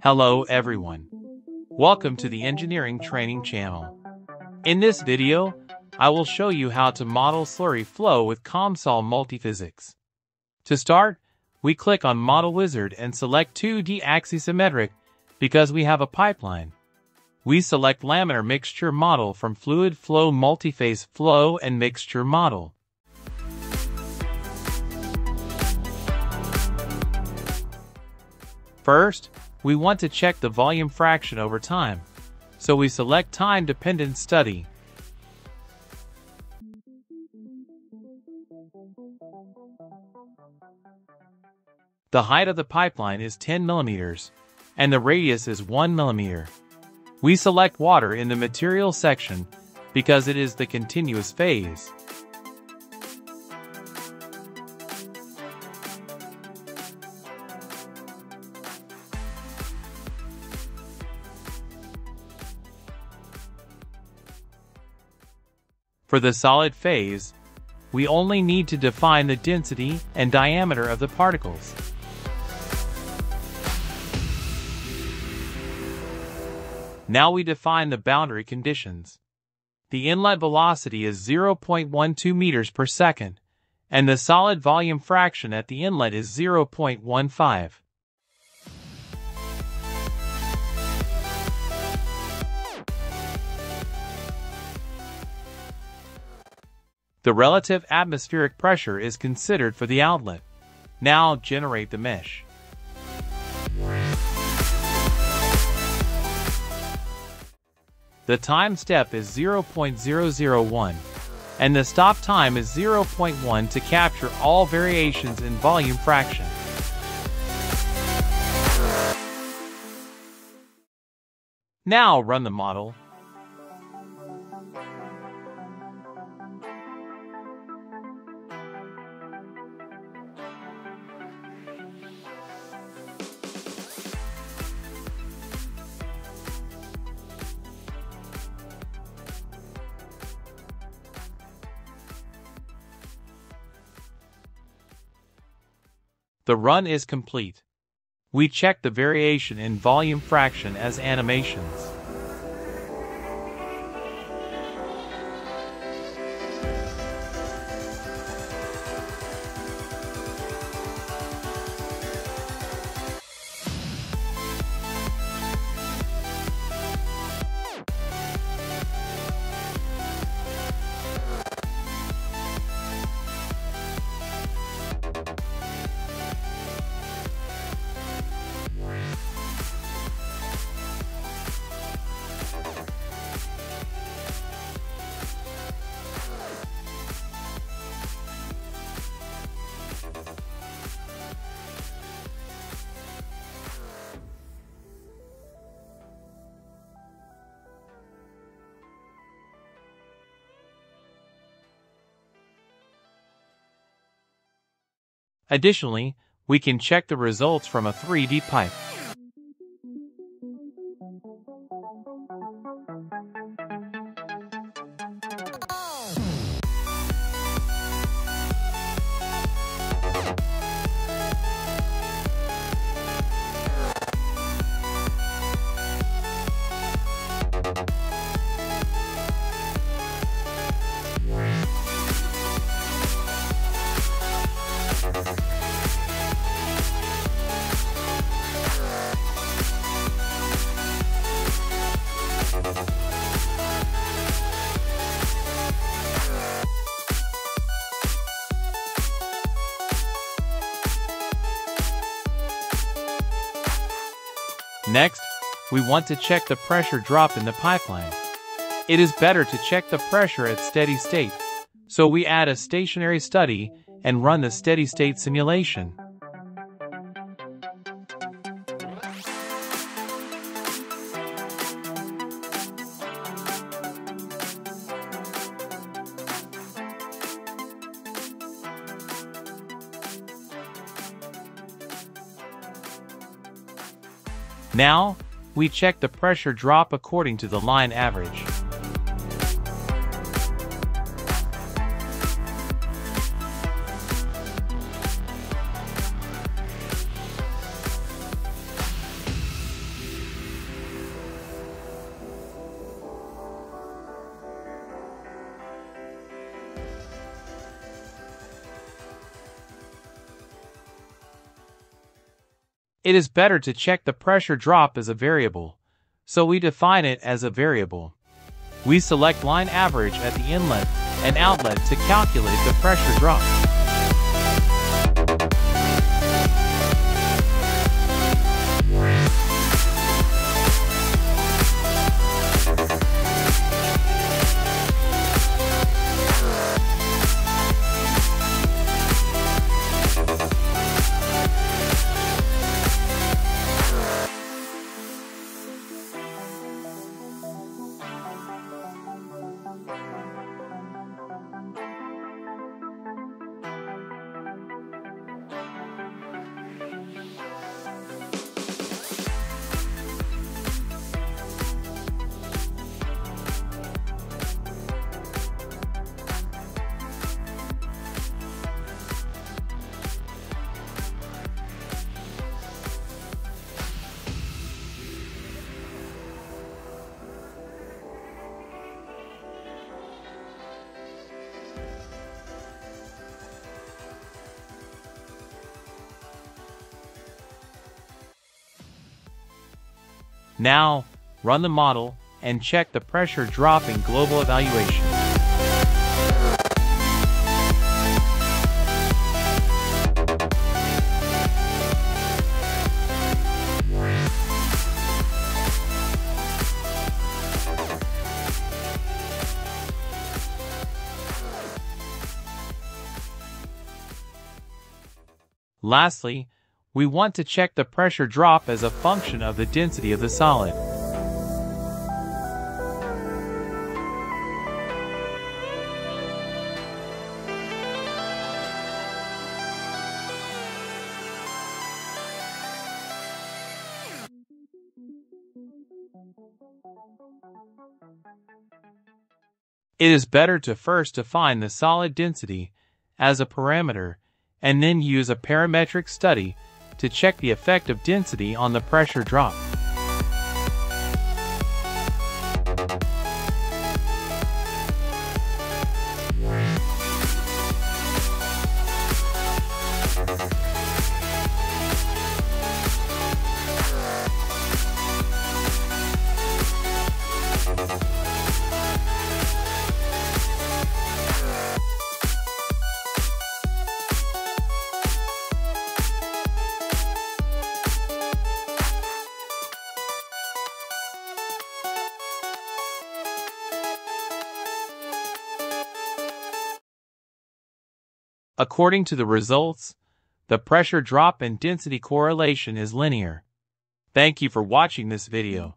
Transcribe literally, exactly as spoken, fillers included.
Hello everyone. Welcome to the Engineering Training Channel. In this video, I will show you how to model slurry flow with COMSOL Multiphysics. To start, we click on Model Wizard and select two D axisymmetric because we have a pipeline. We select Laminar Mixture Model from Fluid Flow Multiphase Flow and Mixture Model. First, we want to check the volume fraction over time, so we select time-dependent study. The height of the pipeline is ten millimeters, and the radius is one millimeter. We select water in the material section because it is the continuous phase. For the solid phase, we only need to define the density and diameter of the particles. Now we define the boundary conditions. The inlet velocity is zero point one two meters per second, and the solid volume fraction at the inlet is zero point one five. The relative atmospheric pressure is considered for the outlet. Now generate the mesh. The time step is zero point zero zero one, and the stop time is zero point one to capture all variations in volume fraction. Now run the model. The run is complete. We check the variation in volume fraction as animations. Additionally, we can check the results from a three D pipe. Next, we want to check the pressure drop in the pipeline. It is better to check the pressure at steady state, so we add a stationary study and run the steady state simulation. Now, we check the pressure drop according to the line average. it is better to check the pressure drop as a variable, so we define it as a variable. We select line average at the inlet and outlet to calculate the pressure drop. Now, run the model and check the pressure drop in global evaluation. Lastly, we want to check the pressure drop as a function of the density of the solid. It is better to first define the solid density as a parameter and then use a parametric study to check the effect of density on the pressure drop. According to the results, the pressure drop and density correlation is linear. Thank you for watching this video.